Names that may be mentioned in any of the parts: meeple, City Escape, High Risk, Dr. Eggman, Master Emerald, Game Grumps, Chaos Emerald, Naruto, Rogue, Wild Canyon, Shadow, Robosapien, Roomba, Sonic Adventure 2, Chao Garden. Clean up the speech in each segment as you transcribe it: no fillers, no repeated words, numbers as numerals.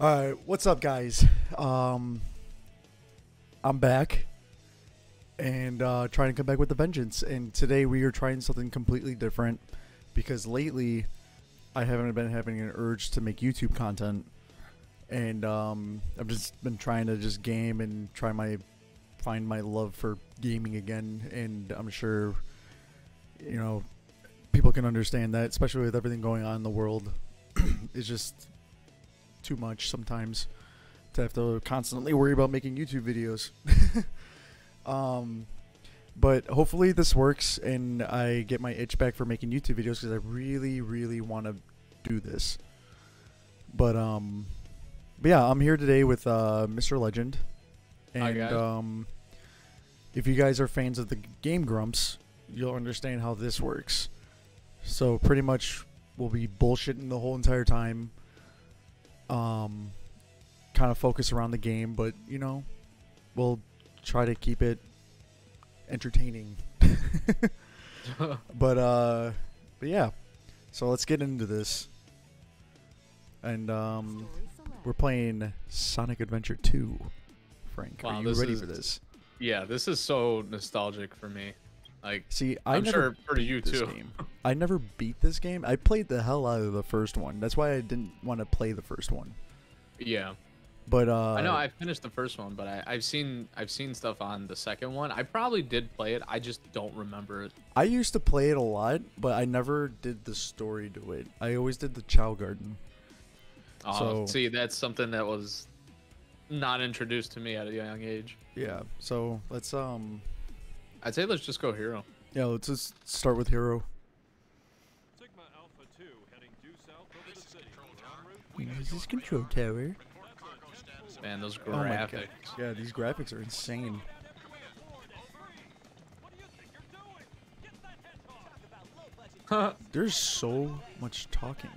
Alright, what's up guys? I'm back and trying to come back with a vengeance, and today we are trying something completely different because lately I haven't been having an urge to make YouTube content, and I've just been trying to just game and find my love for gaming again, and I'm sure you know people can understand that, especially with everything going on in the world. It's just too much sometimes to have to constantly worry about making YouTube videos. But hopefully this works and I get my itch back for making YouTube videos, because I really want to do this. But yeah, I'm here today with Mr. Legend, and if you guys are fans of the Game Grumps, you'll understand how this works. So pretty much we'll be bullshitting the whole entire time. Kind of focus around the game, but you know, we'll try to keep it entertaining. But yeah, so let's get into this. And we're playing Sonic Adventure 2. Frank, wow, are you ready for this? Yeah, this is so nostalgic for me. Like, see, I'm sure for you too. I never beat this game. I played the hell out of the first one. That's why I didn't want to play the first one. Yeah, but I know I finished the first one, but I've seen stuff on the second one. I probably did play it. I just don't remember it. I used to play it a lot, but I never did the story to it. I always did the Chao Garden. Oh, so, see, that's something that was not introduced to me at a young age. Yeah, so let's I'd say let's just go Hero. Yeah, let's just start with Hero. Sigma Alpha 2 heading due south over the city. Where's this control tower? Man, those graphics. Oh yeah, these graphics are insane. There's so much talking.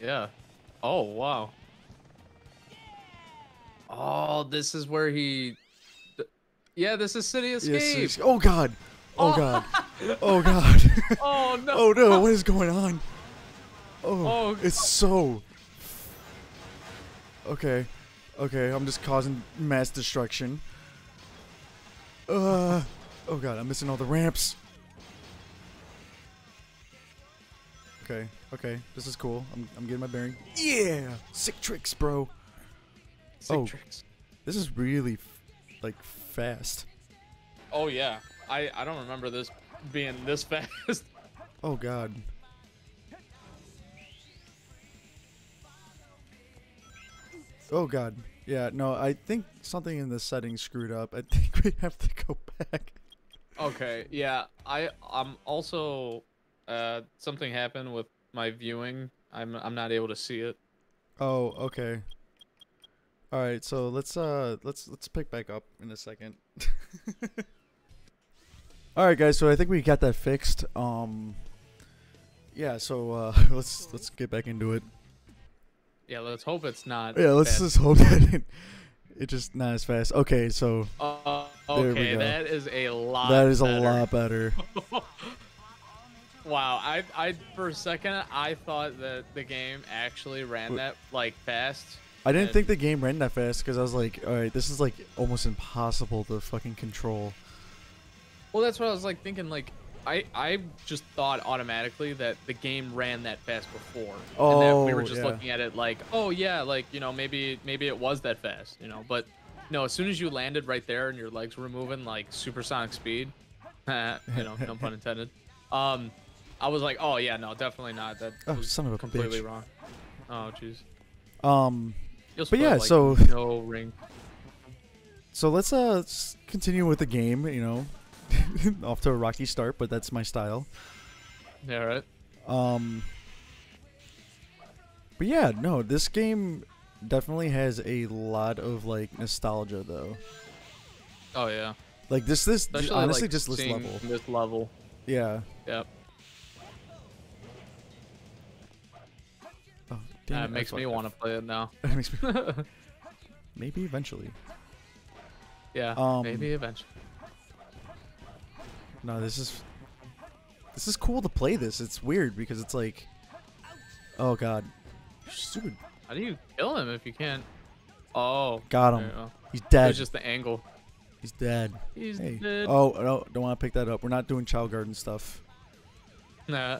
Yeah. Oh, wow. Oh, this is where he... Yeah, this is City Escape. Yes, oh god. Oh, oh god. Oh god. Oh no. Oh no, what is going on? Oh, oh it's so... Okay. Okay, I'm just causing mass destruction. Oh god, I'm missing all the ramps. Okay, okay, this is cool. I'm getting my bearing. Yeah! Sick tricks, bro. Sick tricks. This is really... like fast. Oh yeah, I don't remember this being this fast. Oh god. Oh god. Yeah, no, I think something in the settings screwed up. I think we have to go back. Okay, yeah, I'm also something happened with my viewing. I'm not able to see it. Oh, okay. All right, so let's pick back up in a second. All right, guys, so I think we got that fixed. Yeah, so let's get back into it. Yeah, let's hope it's not. Yeah, let's just hope that it's just not as fast. Okay, so okay, that is a lot. That is a lot better. Wow, I for a second I thought that the game actually ran that like fast. I didn't think the game ran that fast, because I was like, all right, this is like almost impossible to fucking control. Well, that's what I was like thinking. Like, I just thought automatically that the game ran that fast before, oh, and that we were just looking at it like, oh yeah, like you know maybe it was that fast, you know. But no, as soon as you landed right there and your legs were moving like supersonic speed, you know, no pun intended. I was like, oh yeah, no, definitely not. That was son of a completely bitch. Wrong. Oh jeez. But yeah, like, so no ring. So let's continue with the game. You know, off to a rocky start, but that's my style. Yeah, right. But yeah, no, this game definitely has a lot of like nostalgia, though. Oh yeah. Like this especially, honestly, like, just this level. This level. Yeah. Yep. Damn, it makes me want to play it now. Maybe eventually. Yeah, maybe eventually. No, this is cool to play this. It's weird because it's like, oh god, stupid How do you kill him if you can't? Oh. Got him. Go. He's dead. It's just the angle. He's dead. He's dead. Oh, no, don't want to pick that up. We're not doing Chao Garden stuff. Nah.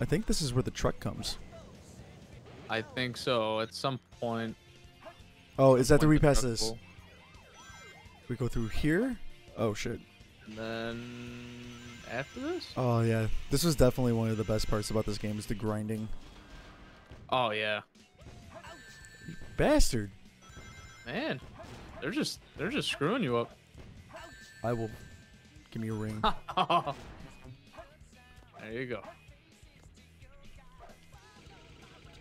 I think this is where the truck comes. I think so. At some point. Oh, is that the repass this? We go through here? Oh, shit. And then after this? Oh, yeah. This was definitely one of the best parts about this game is the grinding. Oh, yeah. You bastard. Man. They're just screwing you up. I will. Give me a ring. There you go.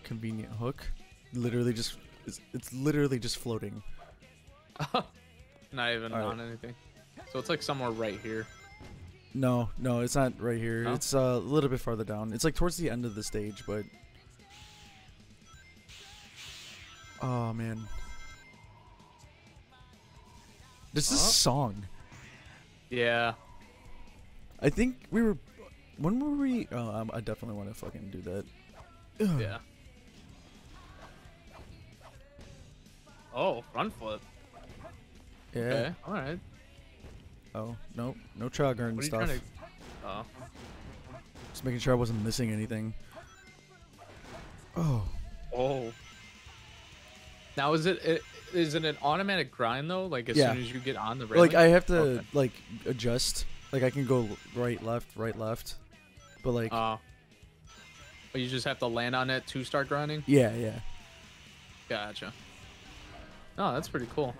Convenient hook. Literally just. It's literally just floating. Not even on anything. So it's like somewhere right here. No, no, it's not right here. No? It's a little bit farther down. It's like towards the end of the stage, but. Oh man. This is a song. Yeah. I think we were. When were we? Oh, I definitely want to fucking do that. Ugh. Yeah. Oh, front flip. Yeah. Okay, all right. Oh, nope. No Chao Garden stuff. Just making sure I wasn't missing anything. Oh. Oh. Now is it is it an automatic grind though? Like as soon as you get on the railing? Like I have to like adjust. Like I can go right, left, but like. But you just have to land on it to start grinding. Yeah, yeah. Gotcha. No, that's pretty cool.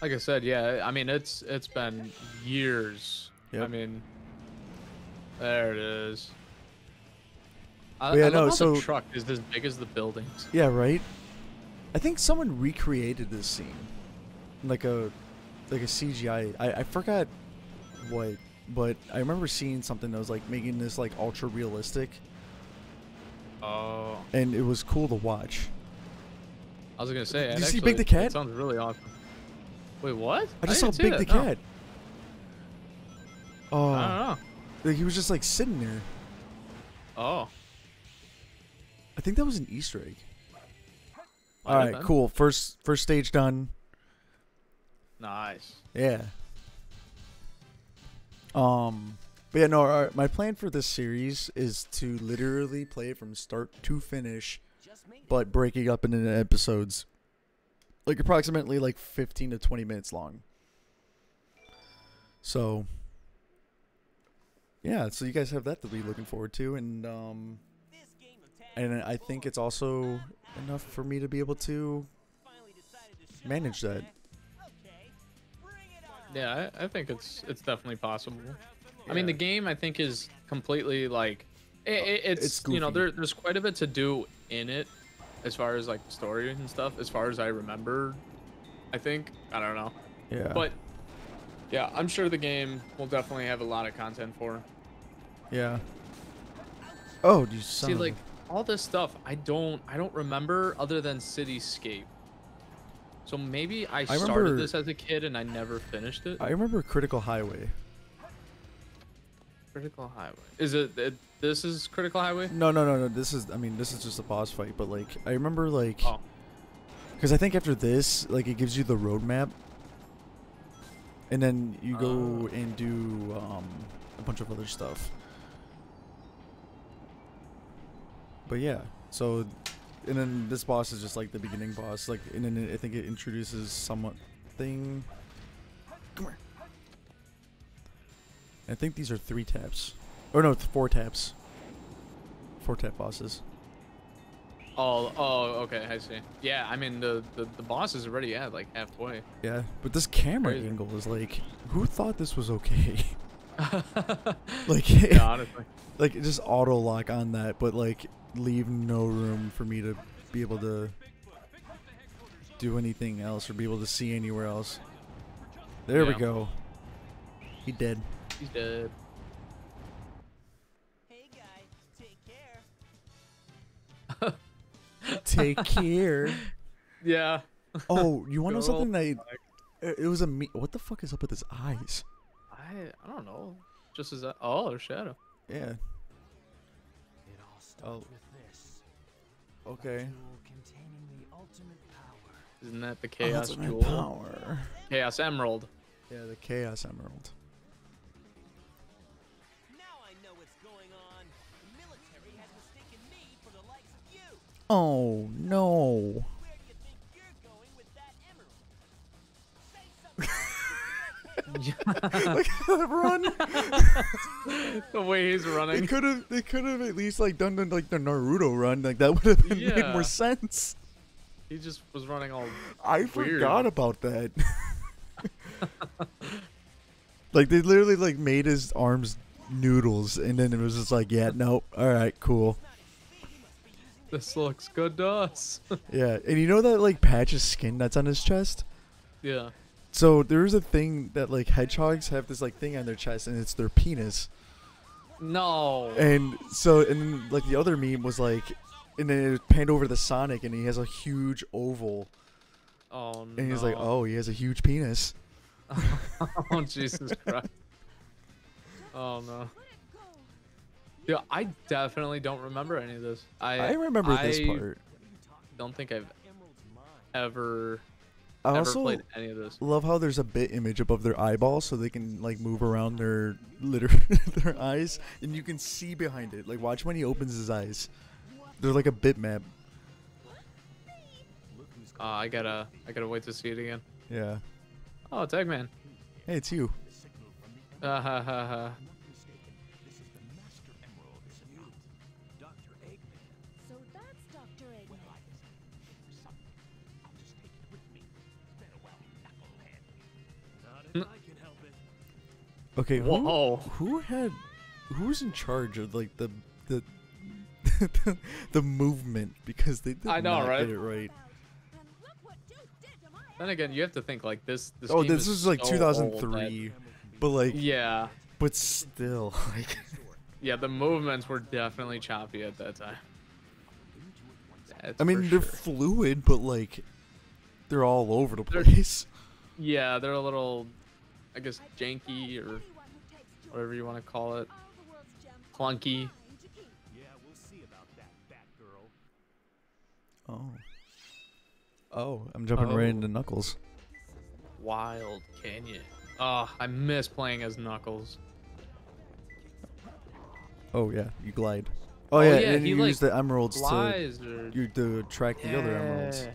Like I said, yeah. I mean, it's been years. Yep. I mean, there it is. I know. So the truck is as big as the buildings. Yeah, right. I think someone recreated this scene, like a CGI. I forgot what, but I remember seeing something that was like making this like ultra realistic. Oh. And it was cool to watch. I was gonna say. Did you see Big the Cat? It sounds really awesome. Wait, what? I just saw Big the Cat. Oh. I don't know. Like, he was just like sitting there. Oh. I think that was an Easter egg. All right, cool. First stage done. Nice. Yeah. But yeah, no. Our, my plan for this series is to literally play it from start to finish, but breaking up into episodes. Like approximately like 15 to 20 minutes long. So yeah, so you guys have that to be looking forward to, and I think it's also enough for me to be able to manage that. Yeah, I think it's definitely possible. Yeah. I mean, the game I think is completely like it's you know there's quite a bit to do in it. As far as like the story and stuff, as far as I remember, I think I don't know. Yeah. But yeah, I'm sure the game will definitely have a lot of content for. Yeah. Oh, do you see like all this stuff? I don't remember other than City Escape. So maybe I started this as a kid and I never finished it. I remember Critical Highway. Critical Highway. Is it this is Critical Highway? No. This is, I mean, this is just a boss fight, but like, I remember like, because I think after this, like it gives you the roadmap and then you go and do a bunch of other stuff. But yeah, so, and then this boss is just like the beginning boss. Like, and then I think it introduces something. Come here. I think these are 3 taps. Or no, 4 taps. 4 tap bosses. Oh, okay, I see. Yeah, I mean, the boss is already at like halfway. Yeah, but this camera angle is like, who thought this was okay? Like, yeah, honestly. Like, just auto-lock on that, but like, leave no room for me to be able to do anything else or be able to see anywhere else. There we go. He dead. He's dead. Hey guys, take care. Take care. Yeah. Oh, you want to know something? It was a me. What the fuck is up with his eyes? I don't know. Just as a, they're Shadow. Yeah. It all starts with this. Okay. Isn't that the Chaos Jewel? Power. Chaos Emerald. Yeah, the Chaos Emerald. Now I know what's going on. The military has mistaken me for the likes of you. Oh no. Where do you think you're going with that emerald? Say something. Run. The way he's running. They could have at least like done like the Naruto run. Like that would have made more sense. He just was running all weird. I forgot about that. Like they literally like made his arms noodles, and then it was just like, yeah, nope, all right, cool. This looks good to us. Yeah, and you know that like patch of skin that's on his chest? Yeah. So there's a thing that like hedgehogs have this like thing on their chest, and it's their penis. No. And so like the other meme was like. And then it panned over to Sonic, and he has a huge oval. Oh, no. And he's like, oh, he has a huge penis. Oh, Jesus Christ. Oh, no. Yeah, I definitely don't remember any of this. I remember this part. I don't think I've ever played any of this. Love how there's a bit image above their eyeball, so they can, like, move around their, their eyes. And you can see behind it. Like, watch when he opens his eyes. They're like a bitmap. I gotta wait to see it again. Yeah. Oh, it's Eggman. Hey, it's you. This is the Master Emerald, is it not? Dr. Eggman. So that's Dr. Eggman. Well, I just I'll just take it with me. Farewell, knucklehead. Not if I can help it. Okay, who's in charge of like the the movement, because they did not get it right. Then again, you have to think like this oh, this is like so 2003, but like yeah, but still like yeah, the movements were definitely choppy at that time. That's I mean, they're fluid, but like they're all over the place. Yeah, they're a little, I guess, janky or whatever you want to call it, clunky. Oh. Oh, I'm jumping right into Knuckles. Wild Canyon. Oh, I miss playing as Knuckles. Oh, yeah, you glide. Oh, yeah, and you use the emeralds to track the other emeralds.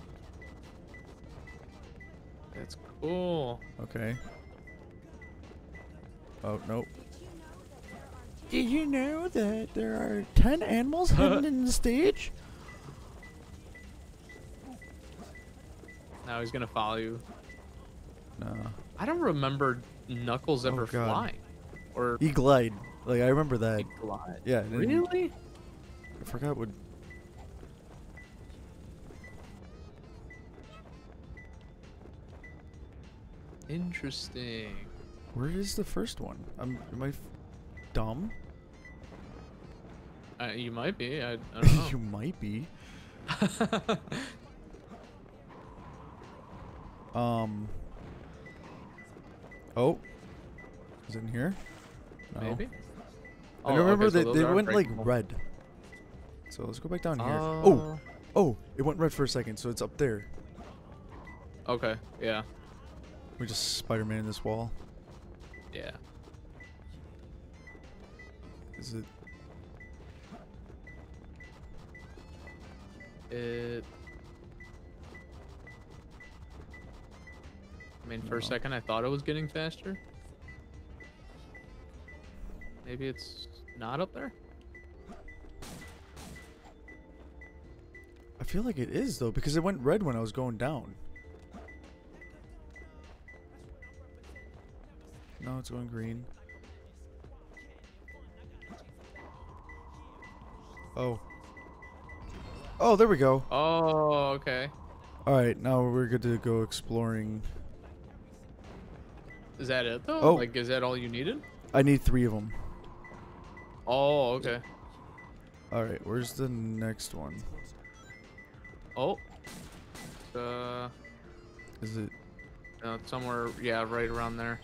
That's cool. Okay. Oh, nope. Did you know that there are 10 animals hidden in the stage? Now he's gonna follow you. No. I don't remember Knuckles ever flying. Or he glide. Like I remember that. He glide. Yeah. Really? I forgot what. Interesting. Where is the first one? Am I dumb? You might be. I don't know. You might be. Oh, is it in here? No. Maybe. I remember they went like red. So let's go back down here. Oh, it went red for a second, so it's up there. Okay, yeah. We just Spider-Man in this wall. Yeah. Is it? I mean, for a second, I thought it was getting faster. Maybe it's not up there? I feel like it is, though, because it went red when I was going down. No, it's going green. Oh. Oh, there we go. Oh, okay. All right, now we're good to go exploring. Is that it though? Oh. Like, is that all you needed? I need 3 of them. Oh, okay. All right, where's the next one? Oh. Is it? Somewhere, yeah, right around there.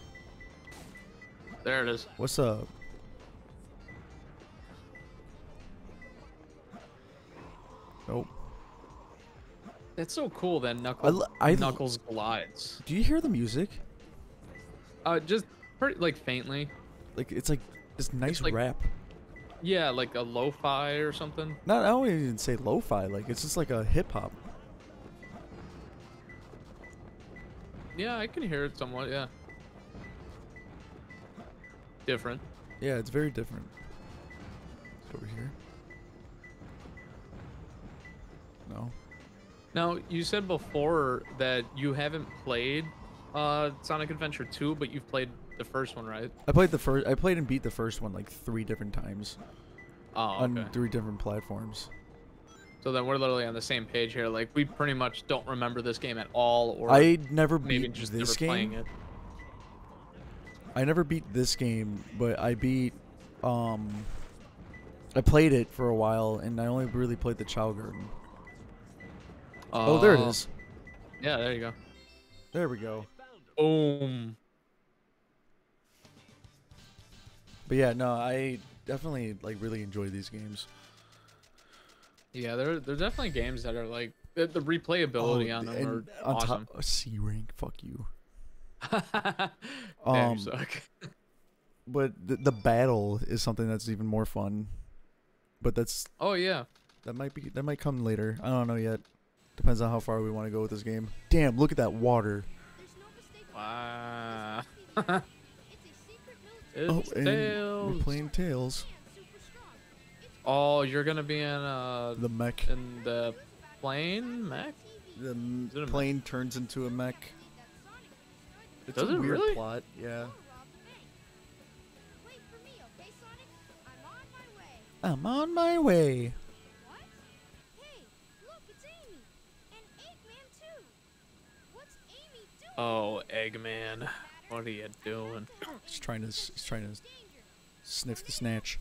There it is. What's up? Nope. It's so cool that Knuckles glides. Do you hear the music? Just pretty, like, faintly. Like, it's like this nice rap. Yeah, like a lo-fi or something. Not, I don't even say lo-fi. Like, it's just like a hip-hop. Yeah, I can hear it somewhat, yeah. Different. Yeah, it's very different. It's over here. No. Now, you said before that you haven't played Sonic Adventure 2, but you've played the first one, right? I played and beat the first one like 3 different times. Oh, okay. On 3 different platforms. So then we're literally on the same page here. Like, we pretty much don't remember this game at all. Or I never beat this game. I never beat this game, but I beat... I played it for a while, and I only really played the Chao Garden. Oh, there it is. Yeah, there you go. There we go. Boom. But yeah, no, I definitely like really enjoy these games. Yeah, they're definitely games that are like the replayability on them are awesome. Top, C rank, fuck you. Damn, you suck. But the battle is something that's even more fun. But that's that might come later. I don't know yet. Depends on how far we want to go with this game. Damn, look at that water. Wow. It's Tails. We're playing Tails. Oh, you're going to be in the mech. In the plane mech? The plane turns into a mech. It's a weird really? Plot, yeah. I'm on my way. Oh, Eggman, what are you doing? He's trying to sniff the snatch.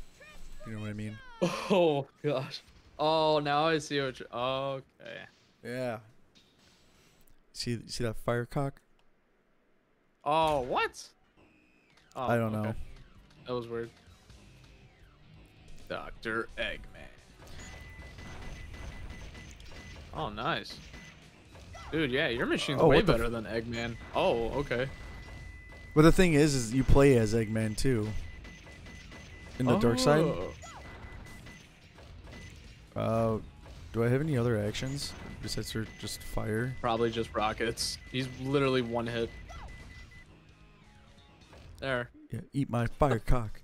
You know what I mean? Oh gosh. Oh, now I see what. You're, okay. Yeah. See that firecock? Oh, what? Oh, I don't know. That was weird. Dr. Eggman. Oh, nice. Dude, yeah, your machine's way better than Eggman. Oh, okay. But the thing is you play as Eggman too. In the dark side. Do I have any other actions besides just fire? Probably just rockets. He's literally one hit. There. Yeah, eat my fire cock.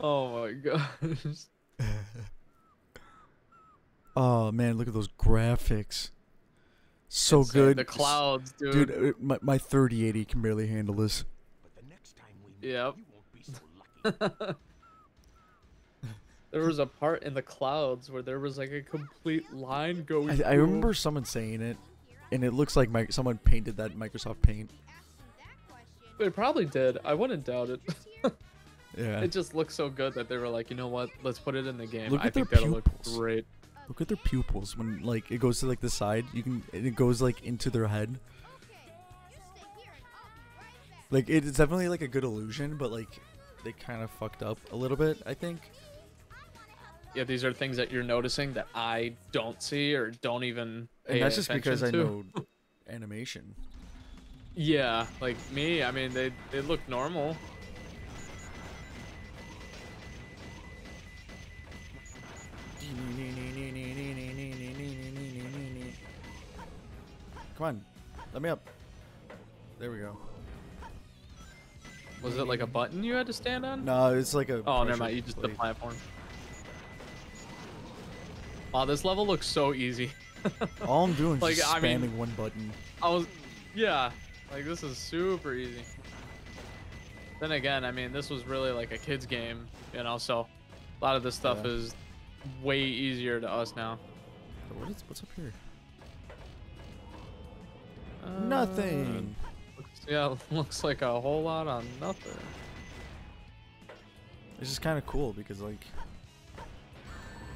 Oh my gosh. Oh man, look at those graphics. So it's good. The clouds, dude. Dude, my 3080 can barely handle this. But the next time we meet, yep. You won't be so lucky. There was a part in the clouds where there was like a complete line going. I remember someone saying it, and it looks like someone painted that in Microsoft Paint. They probably did. I wouldn't doubt it. Yeah. It just looks so good that they were like, you know what? Let's put it in the game. Look at their pupils. That'll look great. Look at their pupils when like it goes to like the side. You can it goes like into their head. Like it's definitely like a good illusion, but like they kind of fucked up a little bit, I think. Yeah, these are things that you're noticing that I don't see or don't even. And that's just because I know animation. Yeah, like me. I mean, they look normal. Come on, let me up. There we go. Was it like a button you had to stand on? No, it's like a. Oh, never mind. You just the platform. Wow, this level looks so easy. All I'm doing is like, just spamming one button. Yeah, like this is super easy. Then again, I mean, this was really like a kid's game, you know, so a lot of this stuff is way easier to us now. What's up here? Nothing. Yeah, looks like a whole lot on nothing. It's just kind of cool because, like,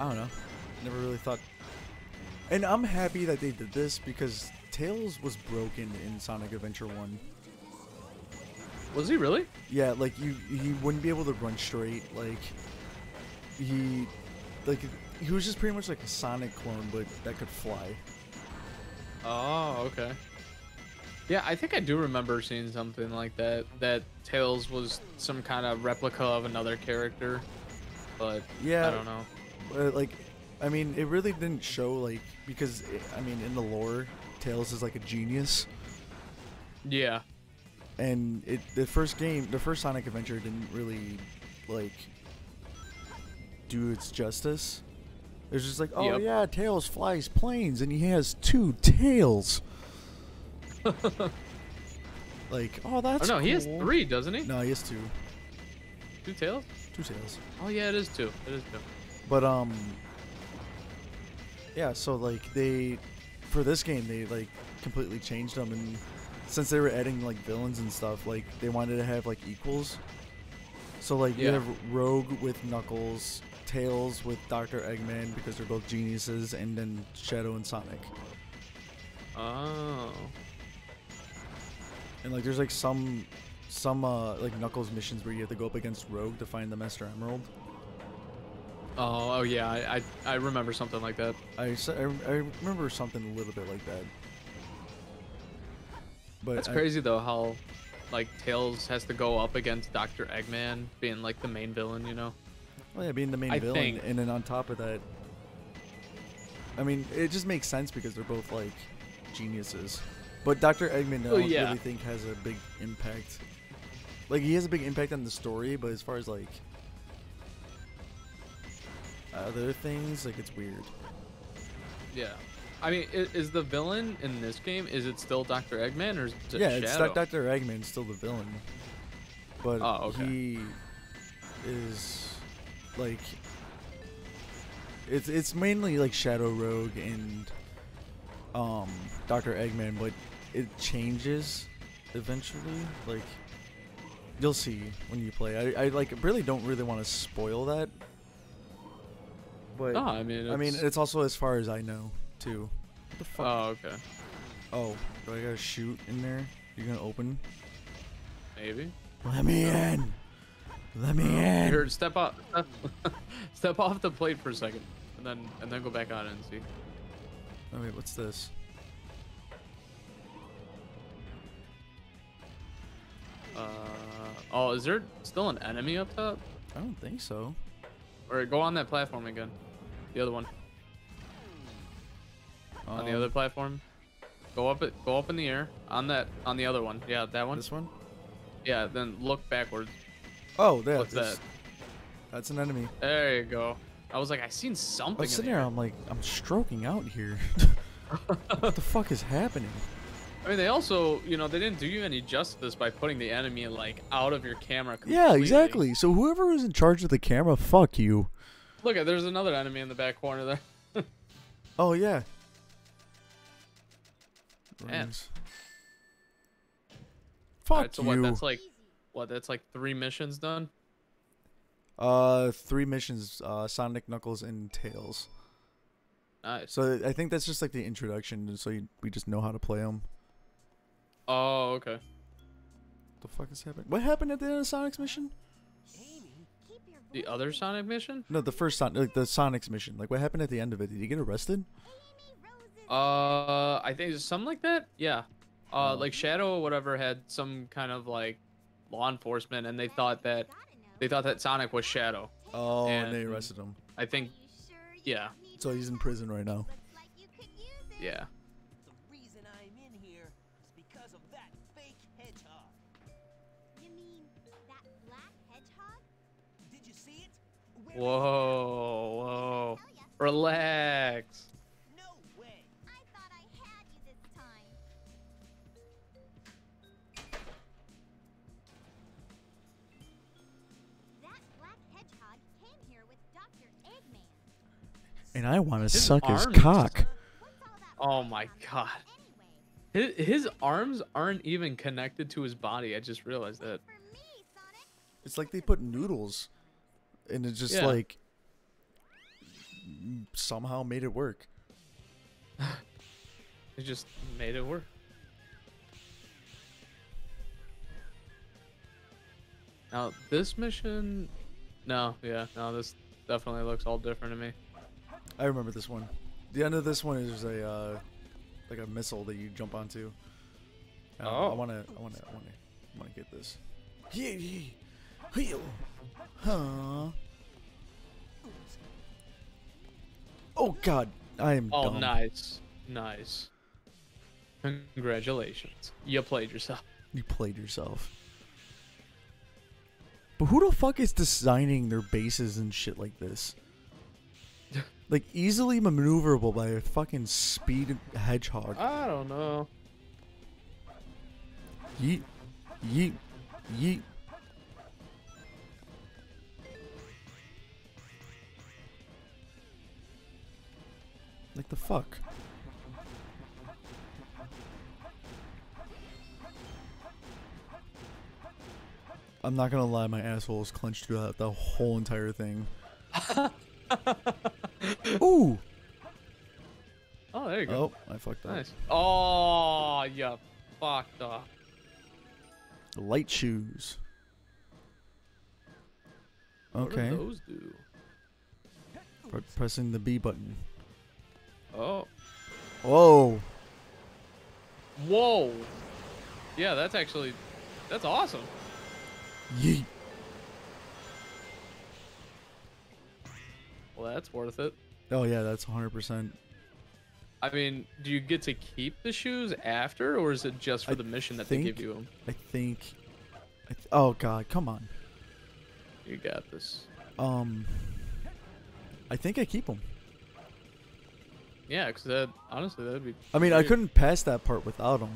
I don't know, never really thought. And I'm happy that they did this because Tails was broken in Sonic Adventure 1. Was he really? Yeah, like he wouldn't be able to run straight. Like he Like, he was just pretty much like a Sonic clone, but that could fly. Oh, okay. Yeah, I think I do remember seeing something like that. That Tails was some kind of replica of another character. But, yeah, I don't know. But, like, I mean, it really didn't show, like, because, I mean, in the lore, Tails is like a genius. Yeah. And the first Sonic Adventure didn't really, like, do its justice. It was just like, oh, yeah, Tails flies planes, and he has two tails. Like, oh, that's cool. He has three, doesn't he? No, he has two. Two tails? Two tails. Oh, yeah, it is two. It is two. But, yeah, so, like, for this game, they, like, completely changed them, and since they were adding, like, villains and stuff, like, they wanted to have, like, equals. So, like, you have Rogue with Knuckles, Tails with Dr. Eggman, because they're both geniuses, and then Shadow and Sonic. Oh. And, like, there's, like, some like, Knuckles missions where you have to go up against Rogue to find the Master Emerald. Oh, yeah, I remember something like that. I remember something a little bit like that. But that's crazy, though, how, like, Tails has to go up against Dr. Eggman being, like, the main villain, you know? Well, yeah, being the main villain, and then on top of that, I mean, it just makes sense because they're both, like, geniuses. But Dr. Eggman, I don't really think has a big impact. Like, he has a big impact on the story, but as far as, like, other things, like, it's weird. Yeah. I mean, is the villain in this game, is it still Dr. Eggman, or is it Shadow? Yeah, it's Dr. Eggman's still the villain. But he is, like, it's mainly, like, Shadow, Rogue, and Dr. Eggman, but it changes eventually. Like, you'll see when you play. I like, really don't want to spoil that. But, I mean, it's also as far as I know, too. What the fuck? Oh, okay. Oh, do I gotta shoot in there? You gonna open? Maybe. Let me in! Let me in! Here, step off. Step off the plate for a second, and then go back on and see. Oh, wait, what's this? Oh, is there still an enemy up top? I don't think so. Or go on that platform again. The other one. On the other platform. Go up in the air. On the other one. Yeah, that one. This one? Yeah, then look backwards. Oh, there. What's that? That's an enemy. There you go. I was like, I seen something. I was sitting there, I'm like, I'm stroking out here. What the fuck is happening? I mean, they also, you know, they didn't do you any justice by putting the enemy, like, out of your camera completely. Yeah, exactly. So whoever was in charge of the camera, fuck you. Look, there's another enemy in the back corner there. Oh, yeah. Nice. Fuck right, so you. That's like three missions done? Three missions, Sonic, Knuckles, and Tails. Nice. So I think that's just, like, the introduction, so we just know how to play them. Oh, okay. The fuck is happening? What happened at the end of Sonic's mission? The other Sonic mission? No, the first Sonic, like the Sonic's mission. Like, what happened at the end of it? Did he get arrested? I think something like that. Yeah. Like Shadow or whatever had some kind of like law enforcement, and they thought that Sonic was Shadow. Oh, and they arrested him. I think. Yeah. So he's in prison right now. Yeah. Whoa, whoa. Relax. No way. I thought I had you this time. That black hedgehog came here with Dr. Eggman. And I want to suck his cock. Oh my god. His arms aren't even connected to his body. I just realized that. It's like they put noodles. And it just, like, somehow made it work. It just made it work. Now, this mission... No, yeah, no, this... definitely looks all different to me. I remember this one. The end of this one is a like a missile that you jump onto. Oh. I wanna get this. Huh. Oh God, I am dumb. Oh, nice, nice. Congratulations, you played yourself. You played yourself. But who the fuck is designing their bases and shit like this? Like, easily maneuverable by a fucking speed hedgehog. I don't know. Yeet. Yeet. Yeet. Like the fuck? I'm not gonna lie, my asshole is clenched throughout the whole entire thing. Ooh! Oh, there you go. Oh, I fucked up. Nice. Oh, you fucked up. Light shoes. Okay. What do those do? Pressing the B button. Oh. Whoa. Whoa. Yeah, that's actually... That's awesome. Yeet. Well, that's worth it. Oh, yeah, that's 100%. I mean, do you get to keep the shoes after, or is it just for the mission that they give you them? I think... Oh, God, come on. You got this. I think I keep them. Yeah, because that... Honestly, that would be... I mean, great. I couldn't pass that part without them.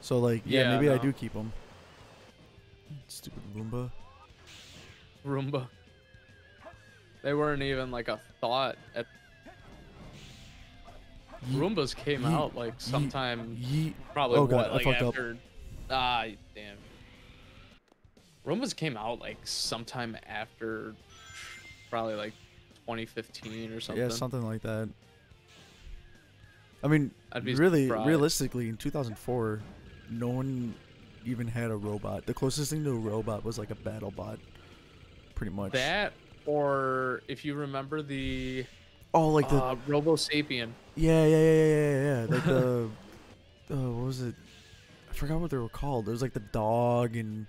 So, like, yeah, maybe I do keep them. Stupid Roomba. Roomba. They weren't even like a thought. At... Roombas came out like sometime, probably like after. Ah, damn. Roombas came out like sometime after, probably like 2015 or something. Yeah, something like that. I mean, really, realistically, in 2004, no one even had a robot. The closest thing to a robot was like a battle bot, pretty much. That. Or if you remember the, oh, like the Robosapien. Yeah. Like the, what was it? I forgot what they were called. It was like the dog and.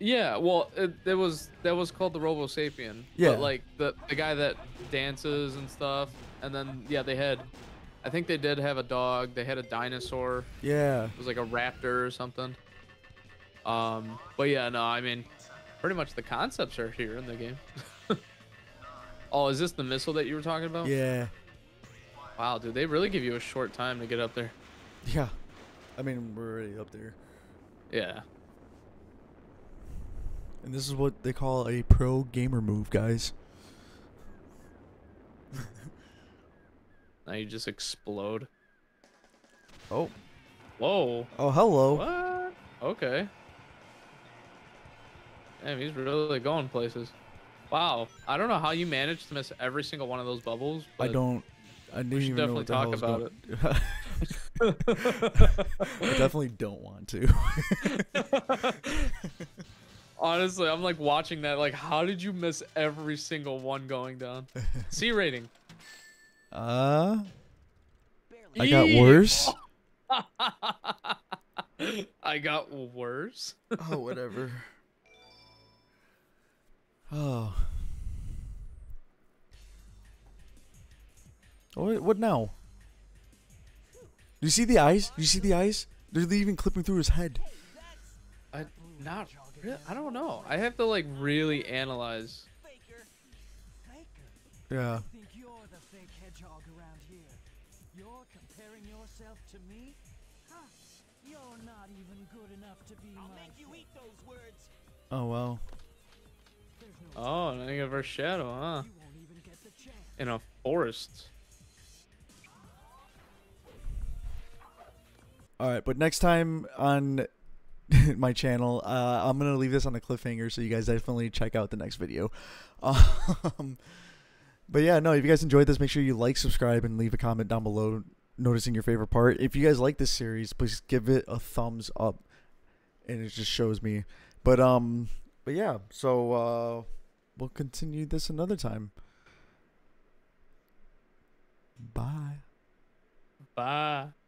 Yeah, well, that was called the Robosapien. Yeah. But like the guy that dances and stuff, and then yeah, they had, I think they did have a dog. They had a dinosaur. Yeah. It was like a raptor or something. But yeah, no, I mean, pretty much the concepts are here in the game. Oh, is this the missile that you were talking about? Yeah. Wow, dude, they really give you a short time to get up there. Yeah. I mean, we're already up there. Yeah. And this is what they call a pro gamer move, guys. Now you just explode. Oh. Whoa. Oh, hello. What? Okay. Damn, he's really going places. Wow, I don't know how you managed to miss every single one of those bubbles. But I don't. I didn't even know what the hell was going on. We should definitely talk about it. I definitely don't want to. Honestly, I'm like watching that. Like, how did you miss every single one going down? C rating. I got worse. I got worse. Oh, whatever. Oh. What now? Do you see the eyes? Do you see the eyes? They're even clipping through his head. Not really, I don't know. I have to like really analyze. Yeah. Oh well. Oh, and I think of our Shadow, huh? In a forest. Alright, but next time on my channel, I'm going to leave this on the cliffhanger, so you guys definitely check out the next video. But yeah, no, if you guys enjoyed this, make sure you like, subscribe, and leave a comment down below noticing your favorite part. If you guys like this series, please give it a thumbs up. And it just shows me. But yeah, so we'll continue this another time. Bye. Bye.